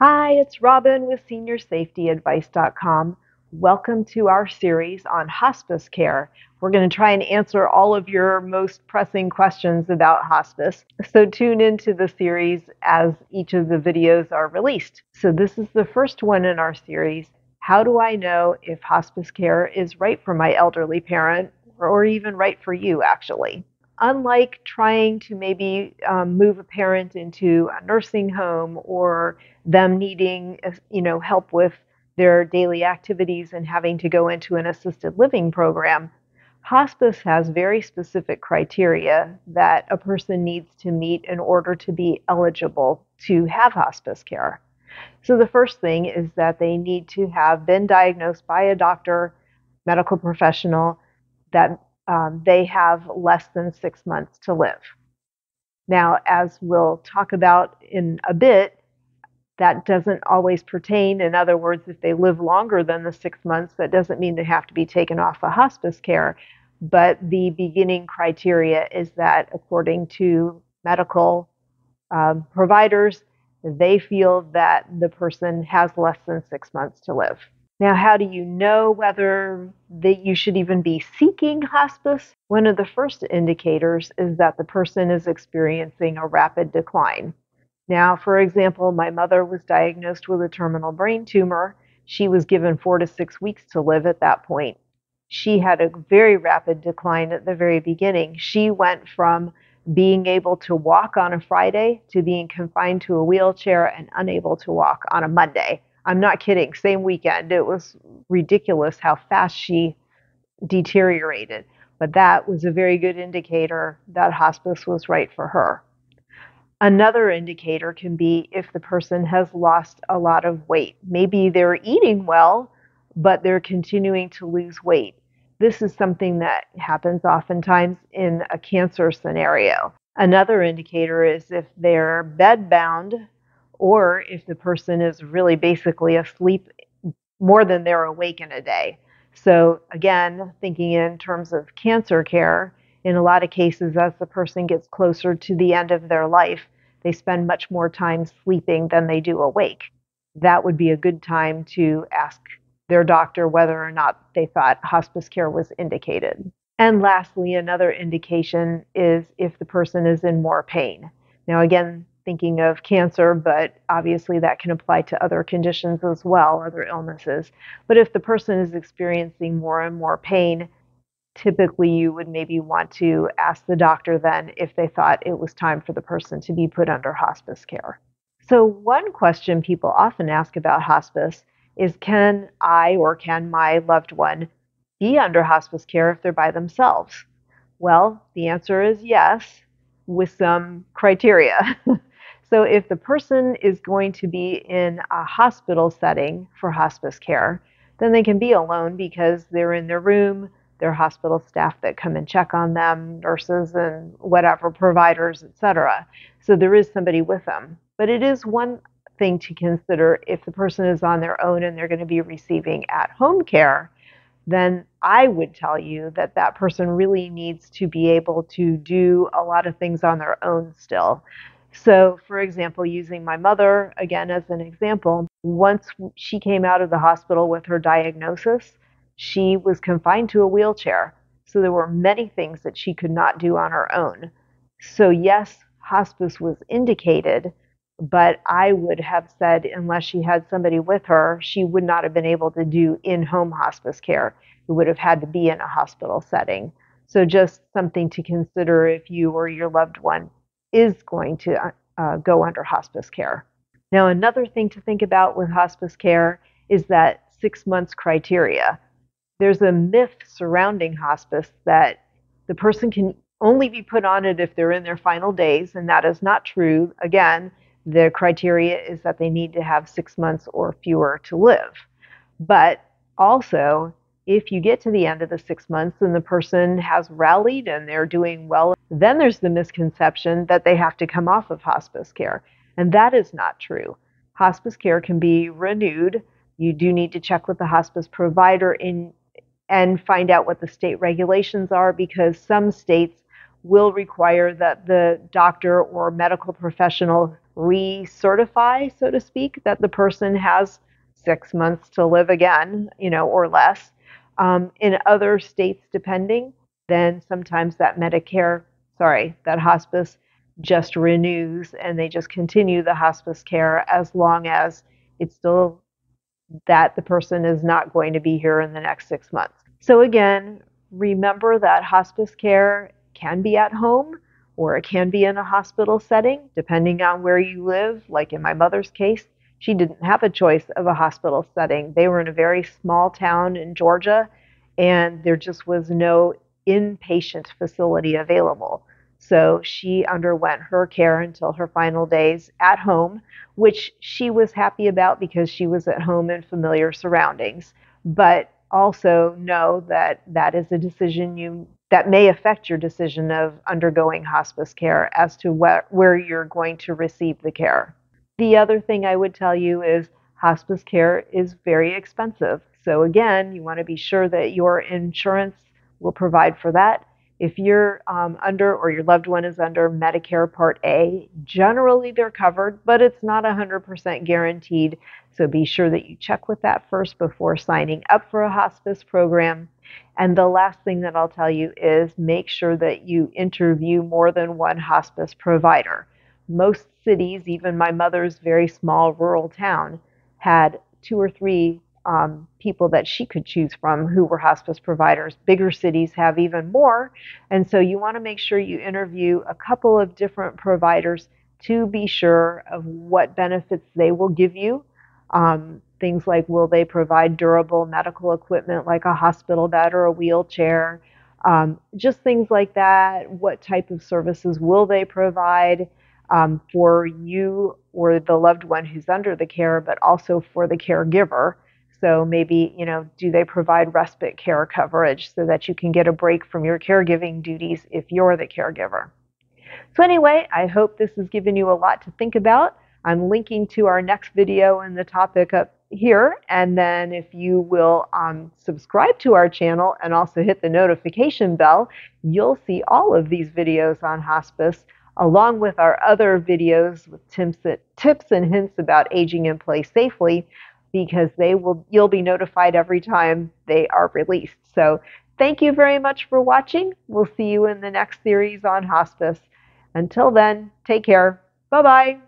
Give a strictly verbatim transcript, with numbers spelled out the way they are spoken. Hi, it's Robin with Senior Safety Advice dot com. Welcome to our series on hospice care. We're going to try and answer all of your most pressing questions about hospice. So tune into the series as each of the videos are released. So this is the first one in our series. How do I know if hospice care is right for my elderly parent or even right for you, actually? Unlike trying to maybe um, move a parent into a nursing home or them needing, you know, help with their daily activities and having to go into an assisted living program, hospice has very specific criteria that a person needs to meet in order to be eligible to have hospice care. So the first thing is that they need to have been diagnosed by a doctor, medical professional, that Um, they have less than six months to live. Now, as we'll talk about in a bit, that doesn't always pertain. In other words, if they live longer than the six months, that doesn't mean they have to be taken off of hospice care. But the beginning criteria is that, according to medical um, providers, they feel that the person has less than six months to live. Now, how do you know whether that you should even be seeking hospice? One of the first indicators is that the person is experiencing a rapid decline. Now, for example, my mother was diagnosed with a terminal brain tumor. She was given four to six weeks to live at that point. She had a very rapid decline at the very beginning. She went from being able to walk on a Friday to being confined to a wheelchair and unable to walk on a Monday. I'm not kidding. Same weekend. It was ridiculous how fast she deteriorated. But that was a very good indicator that hospice was right for her. Another indicator can be if the person has lost a lot of weight. Maybe they're eating well, but they're continuing to lose weight. This is something that happens oftentimes in a cancer scenario. Another indicator is if they're bedbound, or if the person is really basically asleep more than they're awake in a day. So again, thinking in terms of cancer care, in a lot of cases, as the person gets closer to the end of their life, they spend much more time sleeping than they do awake. That would be a good time to ask their doctor whether or not they thought hospice care was indicated. And lastly, another indication is if the person is in more pain. Now again, thinking of cancer, but obviously that can apply to other conditions as well, other illnesses. But if the person is experiencing more and more pain, typically you would maybe want to ask the doctor then if they thought it was time for the person to be put under hospice care. So one question people often ask about hospice is, can I or can my loved one be under hospice care if they're by themselves? Well, the answer is yes, with some criteria. So if the person is going to be in a hospital setting for hospice care, then they can be alone because they're in their room, there are hospital staff that come and check on them, nurses and whatever, providers, et cetera. So there is somebody with them. But it is one thing to consider if the person is on their own and they're going to be receiving at-home care, then I would tell you that that person really needs to be able to do a lot of things on their own still. So, for example, using my mother, again, as an example, once she came out of the hospital with her diagnosis, she was confined to a wheelchair. So there were many things that she could not do on her own. So, yes, hospice was indicated, but I would have said unless she had somebody with her, she would not have been able to do in-home hospice care. It would have had to be in a hospital setting. So just something to consider if you or your loved one is going to uh, go under hospice care. Now, another thing to think about with hospice care is that six months criteria. There's a myth surrounding hospice that the person can only be put on it if they're in their final days, and that is not true. Again, the criteria is that they need to have six months or fewer to live. But also, if you get to the end of the six months and the person has rallied and they're doing well, then there's the misconception that they have to come off of hospice care. And that is not true. Hospice care can be renewed. You do need to check with the hospice provider in, and find out what the state regulations are, because some states will require that the doctor or medical professional recertify, so to speak, that the person has six months to live again, you know, or less. Um, in other states, depending, then sometimes that Medicare, sorry, that hospice just renews and they just continue the hospice care as long as it's still that the person is not going to be here in the next six months. So again, remember that hospice care can be at home or it can be in a hospital setting, depending on where you live. Like in my mother's case, she didn't have a choice of a hospital setting. They were in a very small town in Georgia, and there just was no inpatient facility available. So she underwent her care until her final days at home, which she was happy about because she was at home in familiar surroundings. But also know that that is a decision you that may affect your decision of undergoing hospice care as to wh- where you're going to receive the care. The other thing I would tell you is hospice care is very expensive. So again, you want to be sure that your insurance will provide for that. If you're um, under or your loved one is under Medicare Part A, generally they're covered, but it's not one hundred percent guaranteed. So be sure that you check with that first before signing up for a hospice program. And the last thing that I'll tell you is make sure that you interview more than one hospice provider. Most cities, even my mother's very small rural town, had two or three um, people that she could choose from who were hospice providers. Bigger cities have even more. And so you want to make sure you interview a couple of different providers to be sure of what benefits they will give you. Um, things like, will they provide durable medical equipment like a hospital bed or a wheelchair? Um, just things like that. What type of services will they provide? Um, for you or the loved one who's under the care, but also for the caregiver. So maybe, you know, do they provide respite care coverage so that you can get a break from your caregiving duties if you're the caregiver? So anyway, I hope this has given you a lot to think about. I'm linking to our next video and the topic up here. And then if you will um, subscribe to our channel and also hit the notification bell, you'll see all of these videos on hospice, along with our other videos with tips and hints about aging in place safely, because they will you'll be notified every time they are released. So thank you very much for watching. We'll see you in the next series on hospice. Until then, take care. Bye-bye.